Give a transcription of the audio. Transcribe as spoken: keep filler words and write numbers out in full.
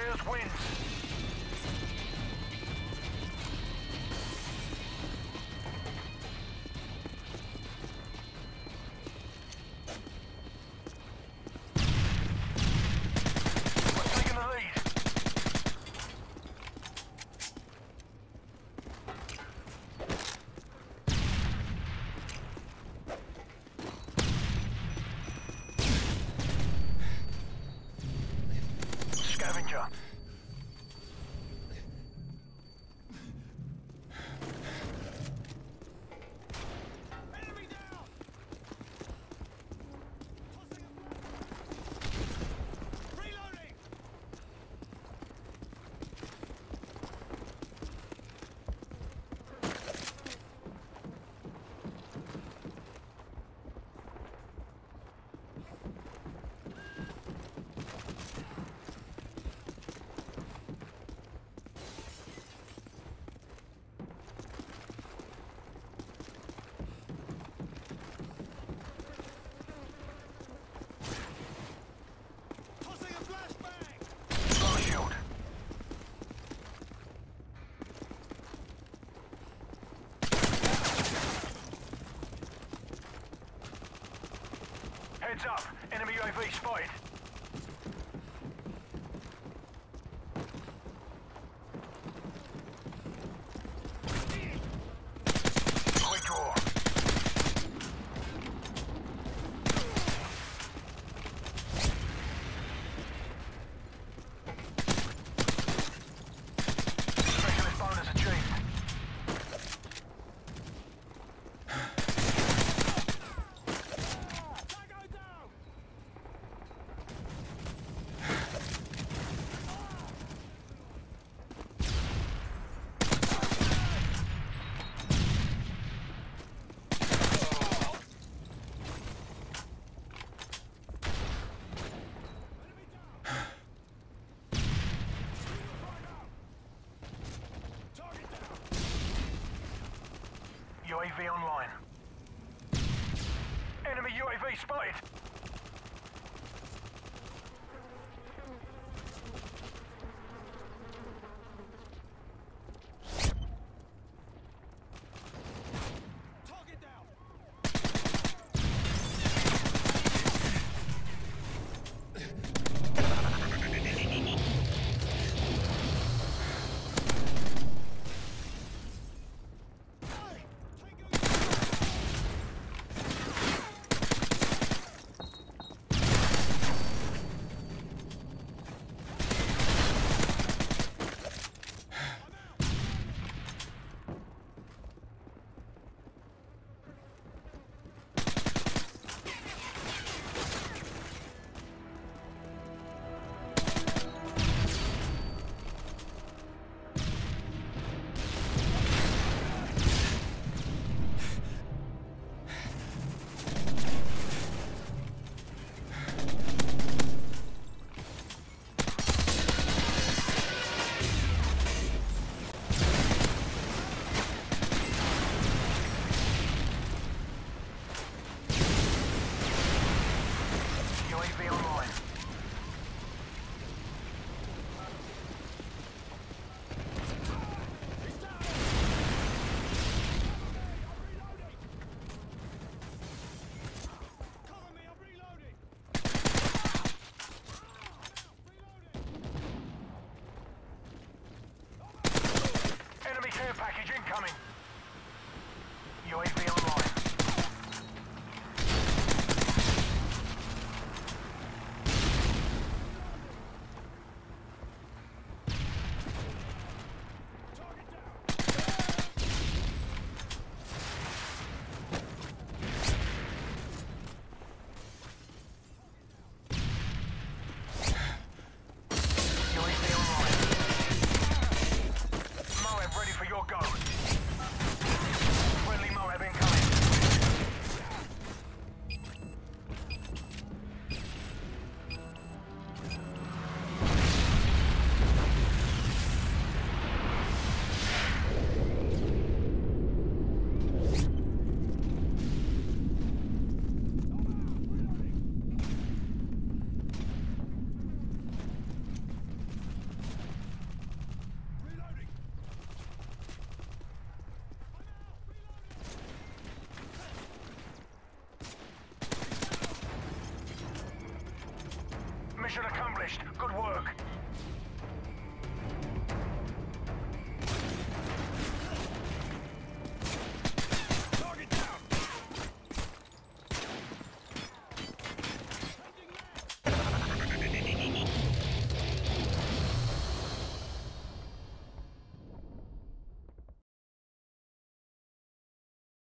Players win. Heads up, enemy U A V spotted. U A V online. Enemy U A V spotted. Be online.